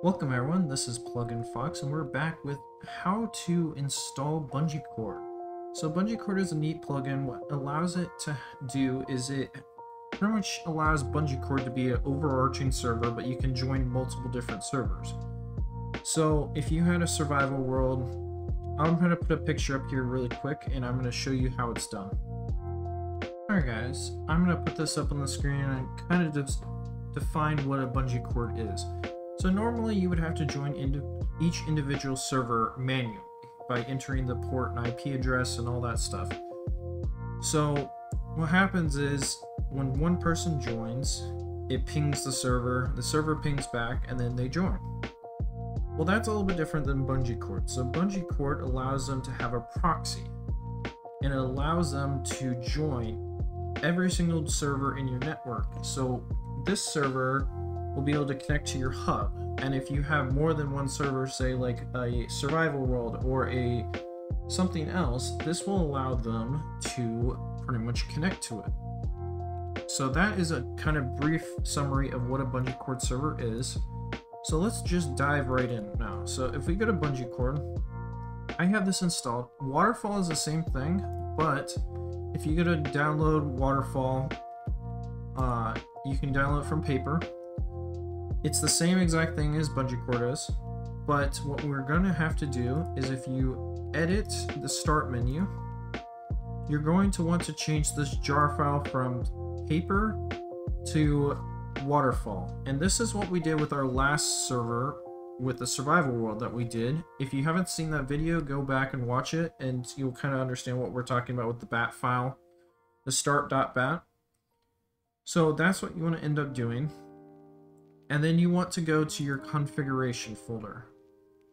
Welcome everyone, this is Plugin Fox, and we're back with how to install BungeeCord. So BungeeCord is a neat plugin. What allows it to do is it pretty much allows BungeeCord to be an overarching server, but you can join multiple different servers. So if you had a survival world, I'm going to put a picture up here really quick, and I'm going to show you how it's done. Alright guys, I'm going to put this up on the screen and kind of just define what a BungeeCord is. So normally you would have to join each individual server manually by entering the port and IP address and all that stuff. So what happens is when one person joins, it pings the server pings back, and then they join. Well, that's a little bit different than BungeeCord. So BungeeCord allows them to have a proxy, and it allows them to join every single server in your network. So this server will be able to connect to your hub, and if you have more than one server, say like a survival world or a something else, this will allow them to pretty much connect to it. So that is a kind of brief summary of what a BungeeCord server is. So let's just dive right in now. So if we go to BungeeCord, I have this installed. Waterfall is the same thing, but if you go to download Waterfall, you can download from Paper. It's the same exact thing as BungeeCord is, but what we're going to have to do is if you edit the start menu, you're going to want to change this jar file from Paper to Waterfall. And this is what we did with our last server with the survival world that we did. If you haven't seen that video, go back and watch it, and you'll kind of understand what we're talking about with the bat file, the start.bat. So that's what you want to end up doing. And then you want to go to your configuration folder.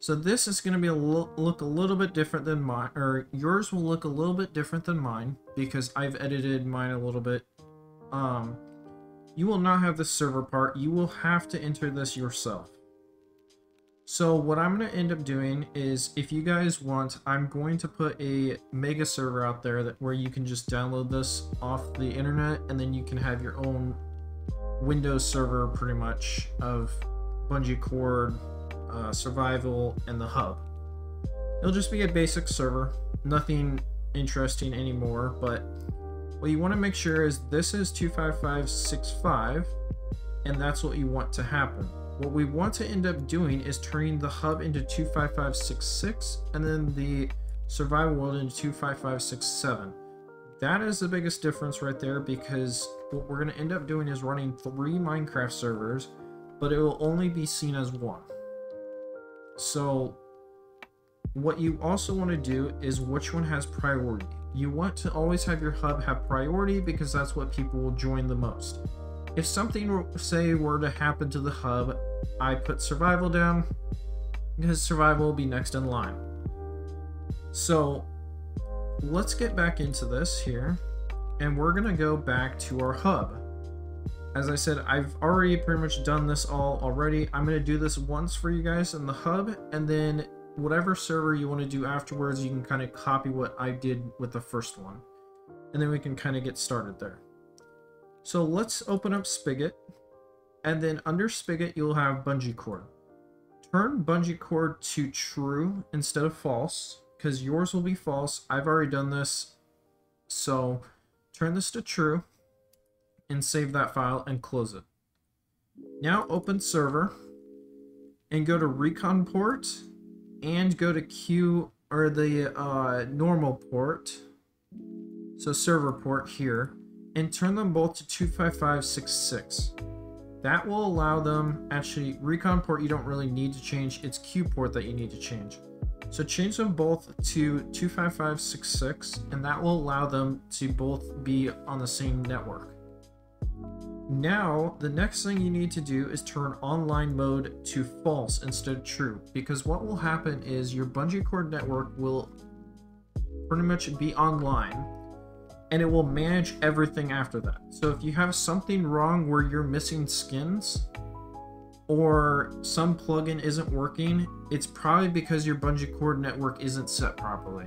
So this is going to be look a little bit different than mine, or yours will look a little bit different than mine because I've edited mine a little bit. You will not have the server part. You will have to enter this yourself. So what I'm going to end up doing is, if you guys want, I'm going to put a mega server out there that where you can just download this off the internet, and then you can have your own Windows server pretty much of BungeeCord, survival, and the hub. It'll just be a basic server, nothing interesting anymore, but what you want to make sure is this is 25565, and that's what you want to happen. What we want to end up doing is turning the hub into 25566, and then the survival world into 25567. That is the biggest difference right there, because what we're going to end up doing is running 3 Minecraft servers, but it will only be seen as one. So what you also want to do is which one has priority. You want to always have your hub have priority because that's what people will join the most. If something, say, were to happen to the hub, I put survival down because survival will be next in line. So let's get back into this here, and we're gonna go back to our hub. As I said, I've already pretty much done this all already. I'm gonna do this once for you guys in the hub, and then whatever server you want to do afterwards, you can kind of copy what I did with the first one, and then we can kind of get started there. So let's open up Spigot, and then under Spigot you'll have BungeeCord. Turn BungeeCord to true instead of false, because yours will be false. I've already done this, so turn this to true and save that file and close it. Now open server and go to recon port and go to Q, or the normal port, so server port here, and turn them both to 25566. That will allow them, actually recon port you don't really need to change, it's Q port that you need to change. So change them both to 25566, and that will allow them to both be on the same network. Now, the next thing you need to do is turn online mode to false instead of true, because what will happen is your BungeeCord network will pretty much be online, and it will manage everything after that. So if you have something wrong where you're missing skins, or some plugin isn't working, it's probably because your BungeeCord network isn't set properly.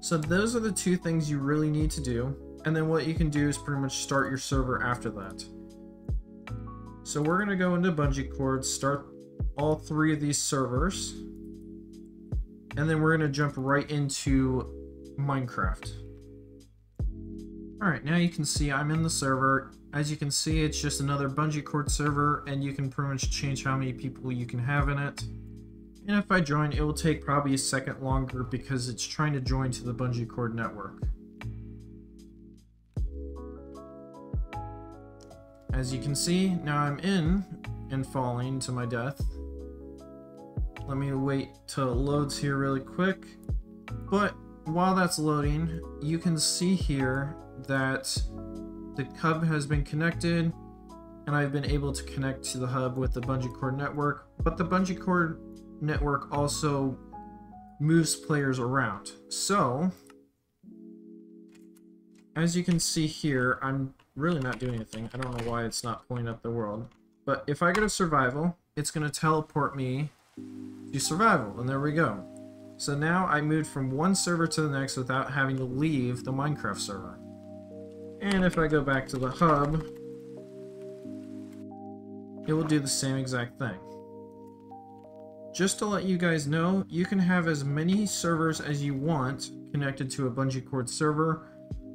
So those are the two things you really need to do, and then what you can do is pretty much start your server after that. So we're gonna go into BungeeCord, start all three of these servers, and then we're gonna jump right into Minecraft. All right, now you can see I'm in the server. As you can see, it's just another BungeeCord server, and you can pretty much change how many people you can have in it. And if I join, it will take probably a second longer because it's trying to join to the BungeeCord network. As you can see, now I'm in and falling to my death. Let me wait till it loads here really quick. But while that's loading, you can see here that the hub has been connected, and I've been able to connect to the hub with the BungeeCord network, but the BungeeCord network also moves players around. So, as you can see here, I'm really not doing anything. I don't know why it's not pulling up the world. But if I go to survival, it's going to teleport me to survival, and there we go. So now I moved from one server to the next without having to leave the Minecraft server. And if I go back to the hub, it will do the same exact thing. Just to let you guys know, you can have as many servers as you want connected to a BungeeCord server.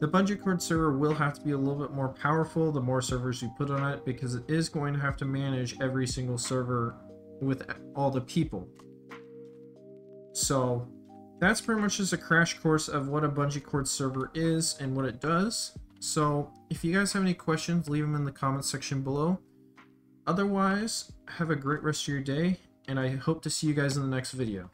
The BungeeCord server will have to be a little bit more powerful the more servers you put on it, because it is going to have to manage every single server with all the people. So that's pretty much just a crash course of what a BungeeCord server is and what it does. So if you guys have any questions, leave them in the comment section below. Otherwise, have a great rest of your day, and I hope to see you guys in the next video.